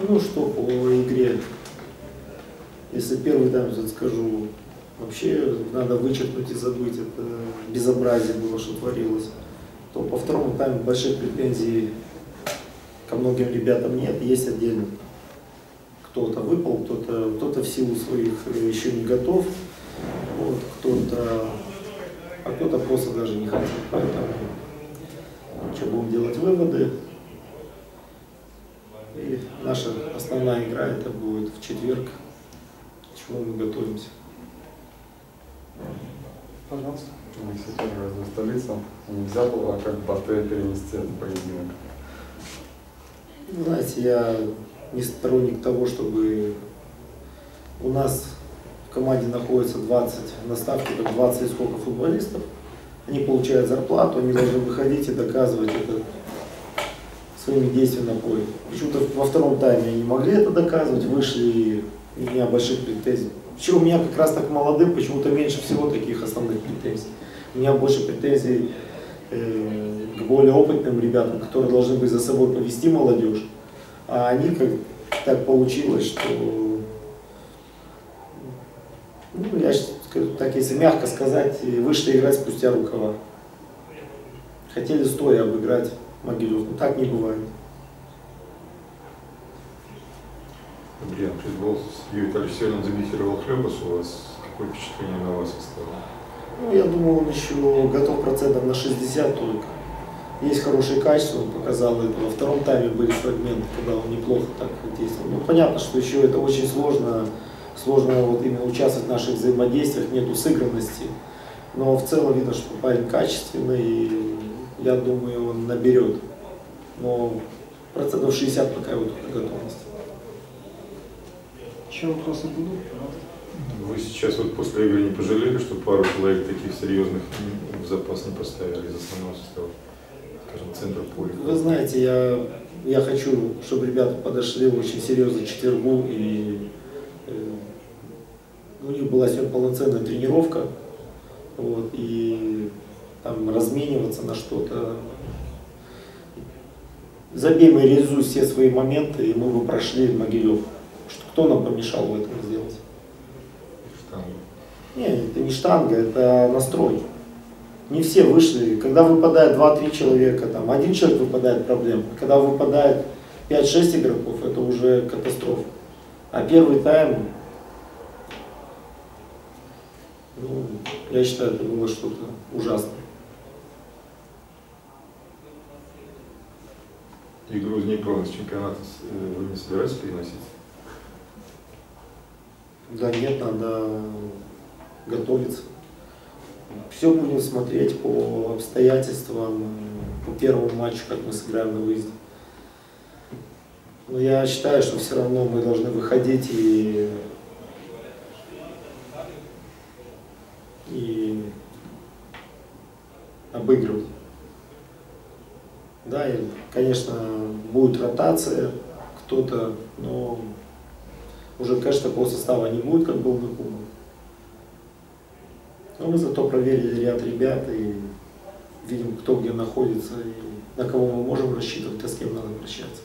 Ну что по игре, если первый тайм скажу, вообще надо вычеркнуть и забыть, это безобразие было, что творилось, то по второму тайму больших претензий ко многим ребятам нет, есть отдельно. Кто-то выпал, кто-то в силу своих еще не готов, вот, кто-то просто даже не хотел, поэтому что, будем делать выводы. И наша основная игра это будет в четверг, к чему мы готовимся. Пожалуйста. Кстати, разве столица нельзя было как БАТЭ перенести этот поединок? Знаете, я не сторонник того, чтобы у нас в команде находится 20 на ставке, как 20 и сколько футболистов. Они получают зарплату, они должны выходить и доказывать это своими действиями на поле. Почему-то во втором тайме они могли это доказывать, вышли, и у меня больших претензий. Вообще у меня как раз так молодым почему-то меньше всего таких основных претензий. У меня больше претензий к более опытным ребятам, которые должны быть за собой повести молодежь. А они как так получилось, что, ну, я скажу так, если мягко сказать, вышли играть спустя рукава. Хотели стоя обыграть Могилев, но так не бывает. Андрей, футбол с Юрием Тальфиналом заметировал Хлебас у вас. Какое впечатление на вас оставило? Ну, я думаю, он еще готов процентов на 60 только. Есть хорошие качества, он показал это. Во втором тайме были фрагменты, когда он неплохо так действовал. Ну, понятно, что еще это очень сложно вот именно участвовать в наших взаимодействиях, нету сыгранности. Но в целом видно, что парень качественный, и я думаю, он наберет. Но процентов 60 пока его только готовность. Еще вопросы будут? Вы сейчас вот после игры не пожалели, что пару человек таких серьезных в запас не поставили из основного состава? Вы знаете, я хочу, чтобы ребята подошли очень серьезно к четвергу, и у них была сегодня полноценная тренировка, вот, и там размениваться на что-то. Забей мы реализуй все свои моменты, и мы бы прошли Могилев. Кто нам помешал в этом сделать? Штанга. Нет, это не штанга, это настрой. Не все вышли. Когда выпадает 2-3 человека, там, один человек выпадает, проблема. Когда выпадает 5-6 игроков, это уже катастрофа. А первый тайм, ну, я считаю, это было что-то ужасное. Игру с Днепром с чемпионата вы не собираетесь переносить? Да нет, надо готовиться. Все будем смотреть по обстоятельствам, по первому матчу, как мы сыграем на выезде. Но я считаю, что все равно мы должны выходить и обыгрывать. Да, и, конечно, будет ротация, кто-то, но уже, конечно, такого состава не будет, как был на Кубе. Но мы зато проверили ряд ребят и видим, кто где находится, и на кого мы можем рассчитывать, а с кем надо обращаться.